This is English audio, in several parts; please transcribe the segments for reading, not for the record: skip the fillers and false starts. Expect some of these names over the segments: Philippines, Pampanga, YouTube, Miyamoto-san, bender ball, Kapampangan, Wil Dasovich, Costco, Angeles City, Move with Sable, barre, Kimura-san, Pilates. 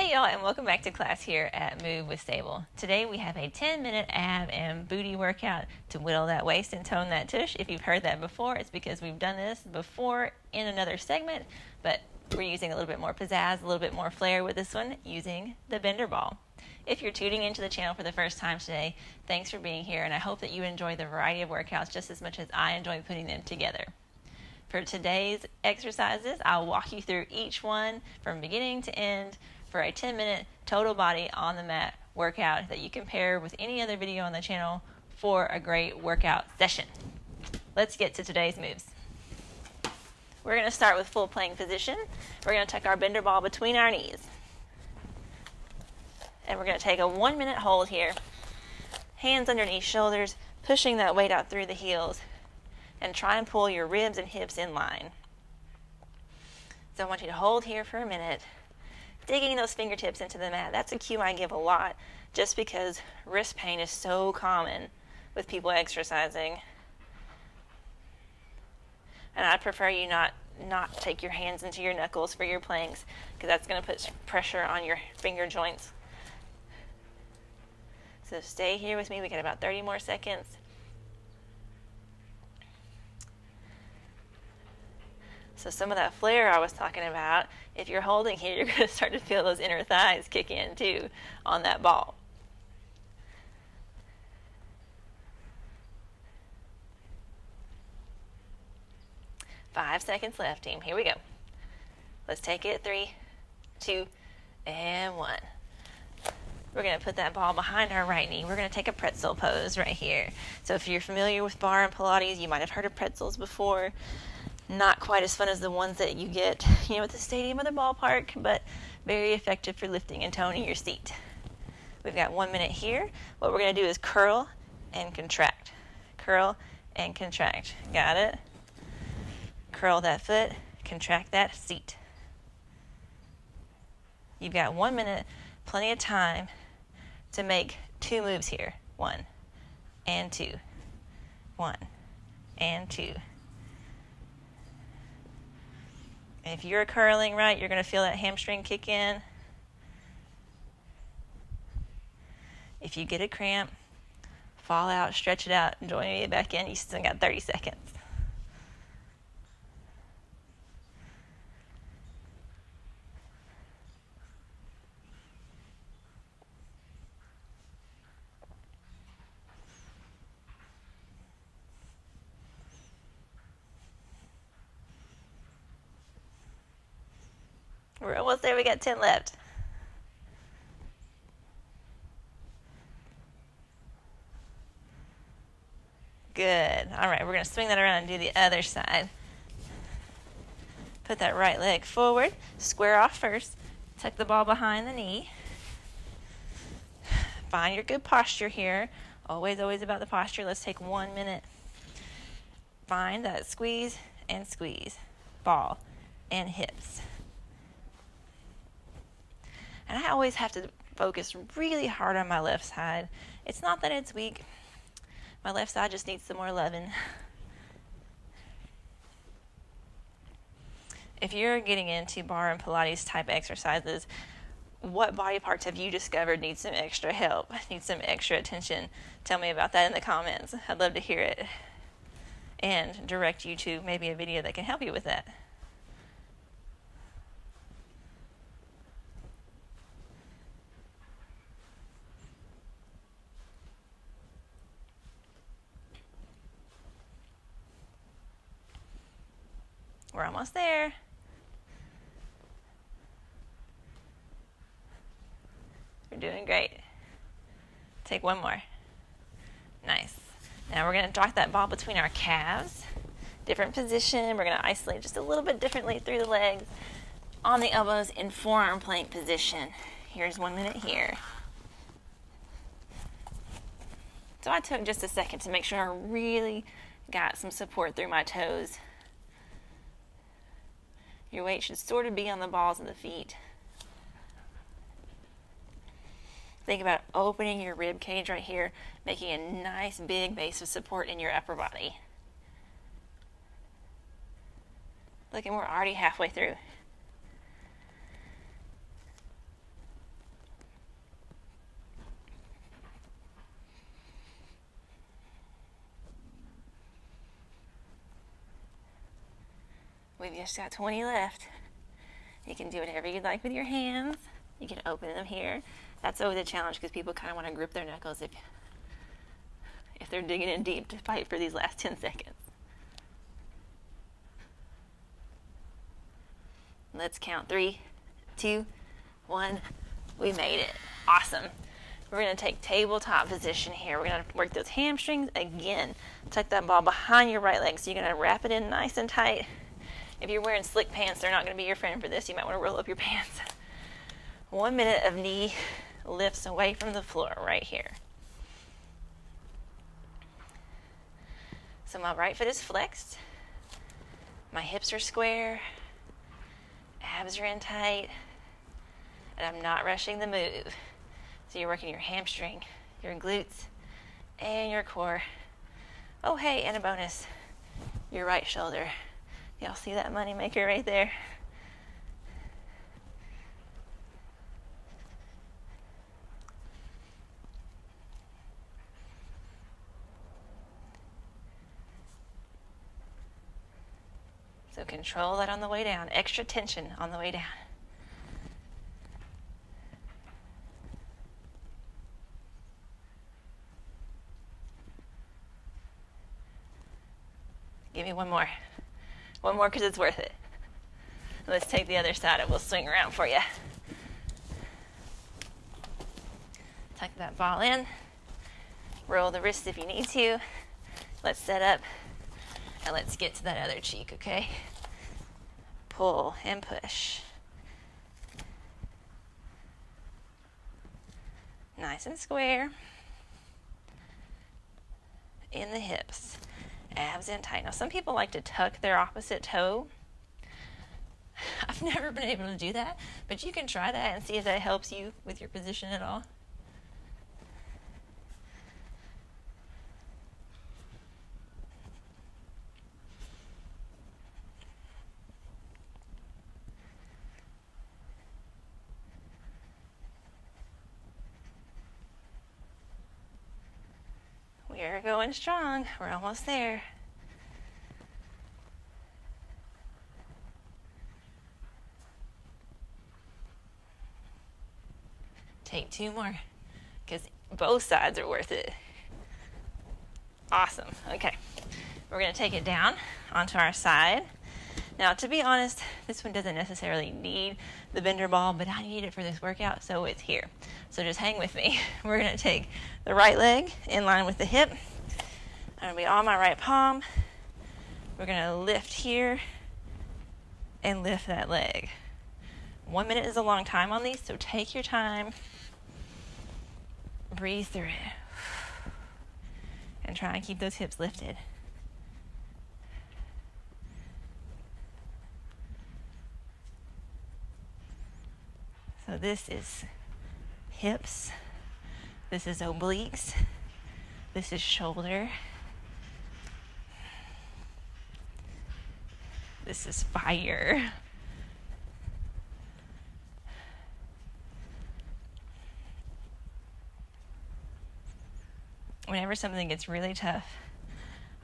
Hey y'all, and welcome back to class here at Move with Sable. Today we have a 10-minute ab and booty workout to whittle that waist and tone that tush. If you've heard that before, it's because we've done this before in another segment, but we're using a little bit more pizzazz, a little bit more flair with this one using the bender ball. If you're tuning into the channel for the first time today, thanks for being here, and I hope that you enjoy the variety of workouts just as much as I enjoy putting them together. For today's exercises, I'll walk you through each one from beginning to end for a 10-minute total body on the mat workout that you can pair with any other video on the channel for a great workout session. Let's get to today's moves. We're going to start with full plank position. We're going to tuck our bender ball between our knees. And we're going to take a 1-minute hold here. Hands underneath shoulders, pushing that weight out through the heels, and try and pull your ribs and hips in line. So I want you to hold here for a minute, digging those fingertips into the mat. That's a cue I give a lot just because wrist pain is so common with people exercising. And I prefer you not take your hands into your knuckles for your planks, because that's going to put pressure on your finger joints. So stay here with me. We got about 30 more seconds. So some of that flair I was talking about, if you're holding here, you're going to start to feel those inner thighs kick in too on that ball. Five seconds left, team. Here we go. Let's take it. 3, 2, and 1. We're going to put that ball behind our right knee. We're going to take a pretzel pose right here. So if you're familiar with bar and Pilates, you might have heard of pretzels before. Not quite as fun as the ones that you get, at the stadium or the ballpark, but very effective for lifting and toning your seat. We've got 1 minute here. What we're going to do is curl and contract. Curl and contract. Got it? Curl that foot, contract that seat. You've got 1 minute, plenty of time to make 2 moves here. 1 and 2. 1 and 2. If you're curling right, you're going to feel that hamstring kick in. If you get a cramp, fall out, stretch it out, and join me back in. You still got 30 seconds. We're almost there. We got 10 left. Good. All right, we're going to swing that around and do the other side. Put that right leg forward. Square off first. Tuck the ball behind the knee. Find your good posture here. Always, always about the posture. Let's take 1 minute. Find that squeeze and squeeze. Ball and hips. And I always have to focus really hard on my left side. It's not that it's weak. My left side just needs some more loving. If you're getting into bar and Pilates type exercises, what body parts have you discovered need some extra help, need some extra attention? Tell me about that in the comments. I'd love to hear it and direct you to maybe a video that can help you with that. We're almost there. We're doing great. Take 1 more. Nice. Now we're going to dock that ball between our calves. Different position. We're going to isolate just a little bit differently through the legs, on the elbows, in forearm plank position. Here's 1 minute here. So I took just a second to make sure I really got some support through my toes. Your weight should sort of be on the balls of the feet. Think about opening your rib cage right here, making a nice big base of support in your upper body. Look, and we're already halfway through. We've just got 20 left. You can do whatever you'd like with your hands. You can open them here. That's always a challenge because people kind of want to grip their knuckles if they're digging in deep to fight for these last 10 seconds. Let's count 3, 2, 1. We made it. Awesome. We're going to take tabletop position here. We're going to work those hamstrings again. Tuck that ball behind your right leg. So you're going to wrap it in nice and tight. If you're wearing slick pants, they're not going to be your friend for this. You might want to roll up your pants. 1 minute of knee lifts away from the floor right here. So my right foot is flexed. My hips are square. Abs are in tight. And I'm not rushing the move. So you're working your hamstring, your glutes, and your core. Oh, hey, and a bonus, your right shoulder. Y'all see that moneymaker right there? So control that on the way down. Extra tension on the way down. Give me one more. One more because it's worth it. Let's take the other side and we'll swing around for you. Tuck that ball in. Roll the wrists if you need to. Let's set up and let's get to that other cheek, okay? Pull and push. Nice and square. In the hips. Abs in tight. Now, some people like to tuck their opposite toe. I've never been able to do that, but you can try that and see if that helps you with your position at all. We're going strong. We're almost there. Take two more because both sides are worth it. Awesome. Okay. We're going to take it down onto our side. Now, to be honest, this one doesn't necessarily need the bender ball, but I need it for this workout, so it's here. So just hang with me. We're going to take the right leg in line with the hip. I'm going to be on my right palm. We're going to lift here and lift that leg. 1 minute is a long time on these, so take your time. Breathe through it. And try and keep those hips lifted. So this is hips, this is obliques, this is shoulder, this is fire. Whenever something gets really tough,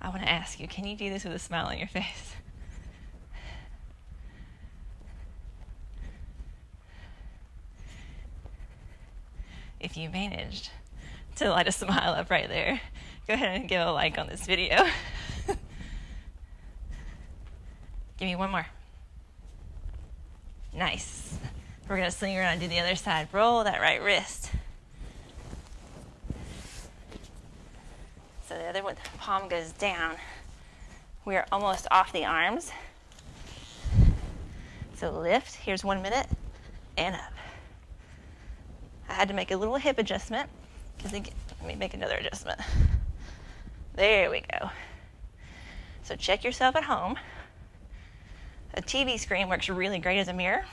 I want to ask you, can you do this with a smile on your face? If you managed to light a smile up right there, go ahead and give a like on this video. Give me one more. Nice. We're going to swing around and do the other side. Roll that right wrist. So the other one, the palm goes down. We are almost off the arms. So lift. Here's 1 minute. And up. I had to make a little hip adjustment. Let me make another adjustment. There we go. So check yourself at home. A TV screen works really great as a mirror.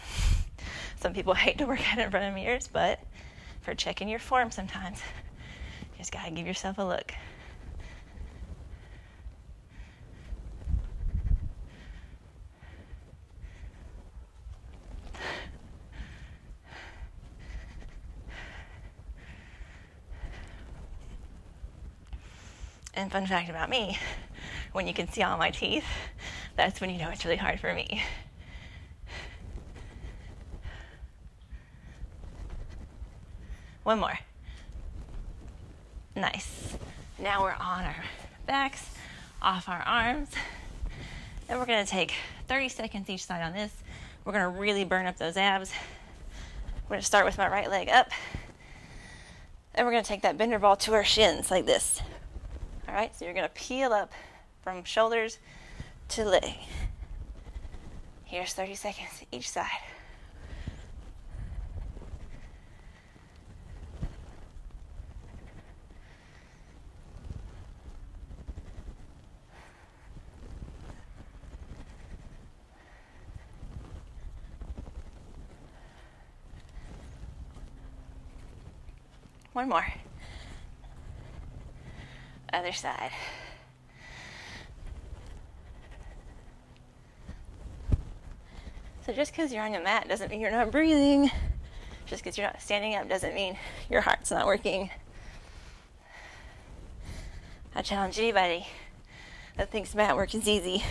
Some people hate to work out in front of mirrors, but for checking your form sometimes, you just gotta give yourself a look. And fun fact about me, when you can see all my teeth, that's when you know it's really hard for me. One more. Nice. Now we're on our backs, off our arms, and we're gonna take 30 seconds each side on this. We're gonna really burn up those abs. I'm gonna start with my right leg up, and we're gonna take that bender ball to our shins like this. All right, so you're gonna peel up from shoulders to leg. Here's 30 seconds each side. One more. Other side. So just because you're on your mat doesn't mean you're not breathing. Just because you're not standing up doesn't mean your heart's not working. I challenge anybody that thinks mat work is easy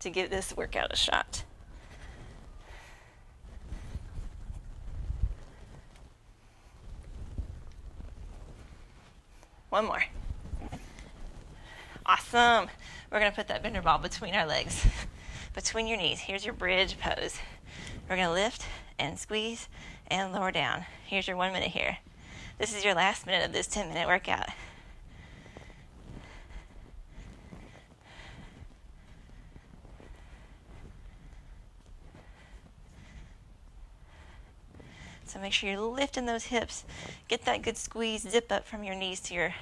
to give this workout a shot. One more. Awesome. We're going to put that bender ball between our legs, between your knees. Here's your bridge pose. We're going to lift and squeeze and lower down. Here's your 1 minute here. This is your last minute of this 10-minute workout. So make sure you're lifting those hips, get that good squeeze, zip up from your knees to your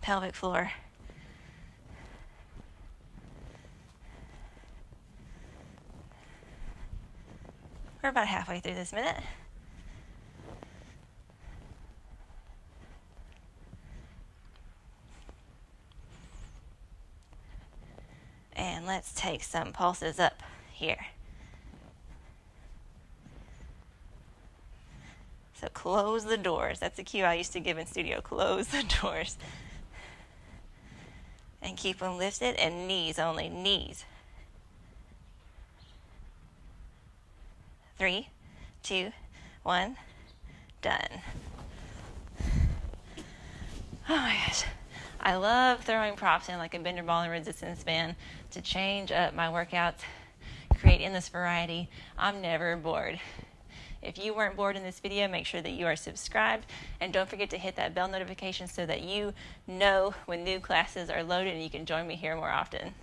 pelvic floor. We're about halfway through this minute. And let's take some pulses up here. So close the doors. That's a cue I used to give in studio. Close the doors. And keep them lifted and knees only. Knees. 3, 2, 1. Done. Oh my gosh. I love throwing props in like a bender ball and resistance band to change up my workouts, create endless variety. I'm never bored. If you weren't bored in this video, make sure that you are subscribed, and don't forget to hit that bell notification so that you know when new classes are loaded and you can join me here more often.